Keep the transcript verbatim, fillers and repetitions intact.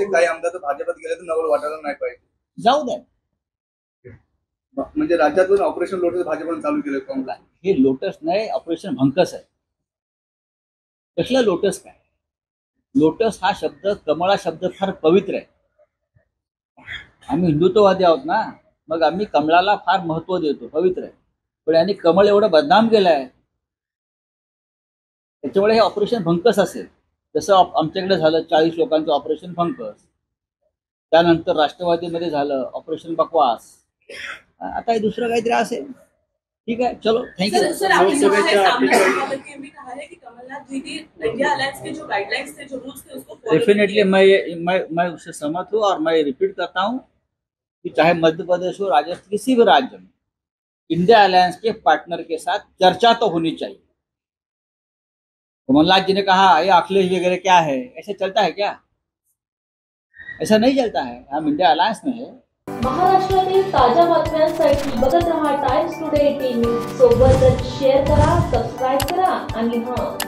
काही आमदार भाजपात गेले तर नवल वाटायला नाही पाहिजे, जाऊ द्या. म्हणजे राज्यातून ऑपरेशन लोटस भाजपने चालू केले कोणला, हे लोटस नाही, ऑपरेशन भंकस आहे. कसला लोटस काय? लोटस हा शब्द, कमळा शब्द फार पवित्र आहे. आम्ही हिंदुत्ववादी आहोत ना, मग आम्ही कमळाला फार महत्व देतो, पवित्र आहे. पण यांनी कमळ एवढं बदनाम केलंय, त्याच्यामुळे हे ऑपरेशन भंकस असेल. जसं आमच्याकडे झालं चाळीस लोकांचं ऑपरेशन भंकस, त्यानंतर राष्ट्रवादीमध्ये झालं ऑपरेशन बकवास, आता हे दुसरं काहीतरी असेल. ठीक है, चलो थैंक यू. डेफिनेटली मैं मैं मैं उससे सहमत हूँ और मैं रिपीट करता हूँ कि चाहे मध्य प्रदेश हो, राजस्थान, किसी भी राज्य में इंडिया अलायंस के पार्टनर के साथ चर्चा तो होनी चाहिए. कमलनाथ जी ने कहा ये अखिलेश वगैरह क्या है, ऐसा चलता है क्या? ऐसा नहीं चलता है. हम इंडिया अलायंस में है. महाराष्ट्रातील ताज्या बातम्यांसाठी बघत रहा टाइम्स टुडे एटीन न्यूज. सोबतच शेअर करा, सबस्क्राईब करा आणि हां